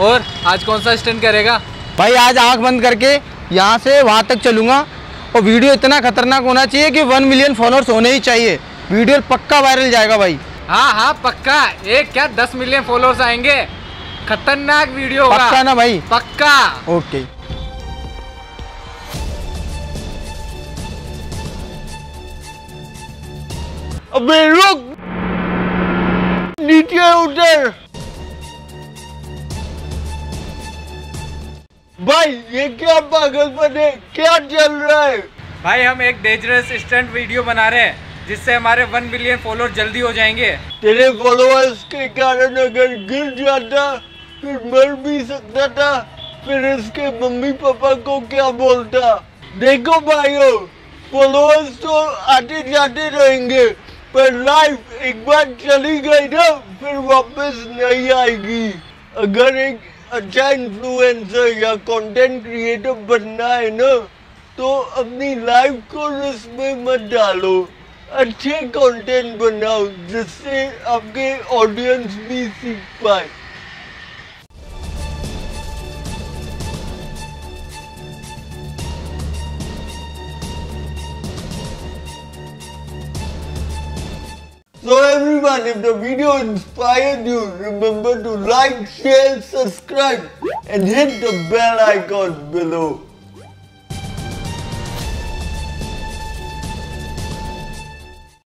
और आज कौन सा स्टंट करेगा? भाई आज आंख बंद करके यहाँ से वहाँ तक चलूँगा और वीडियो इतना खतरनाक होना चाहिए कि 1 मिलियन फॉलोअर्स होने ही चाहिए। वीडियो पक्का वायरल जाएगा भाई। हाँ हाँ पक्का, एक क्या 10 मिलियन फॉलोअर्स आएंगे, खतरनाक वीडियो होगा। पक्का ना भाई? पक्का। ओके अबे रुक, नीचे उतर। भाई ये क्या पागलपन है, क्या चल रहा है? भाई हम एक डेंजरस स्टंट वीडियो बना रहे हैं जिससे हमारे 1 मिलियन फॉलोअर्स जल्दी हो जाएंगे। तेरे फॉलोअर्स के कारण अगर गिर जाता फिर मर भी सकता था, फिर इसके मम्मी पापा को क्या बोलता। देखो भाइयों, फॉलोअर्स तो आते जाते रहेंगे पर लाइफ एक बार चली गई ना फिर वापस नहीं आएगी। अगर एक अच्छा इन्फ्लुएंसर या कंटेंट क्रिएटर बनना है ना तो अपनी लाइफ को रिस्क में मत डालो, अच्छे कंटेंट बनाओ जिससे आपके ऑडियंस भी सीख पाए। So everyone, if the video inspired you, remember to like, share, subscribe and hit the bell icon below.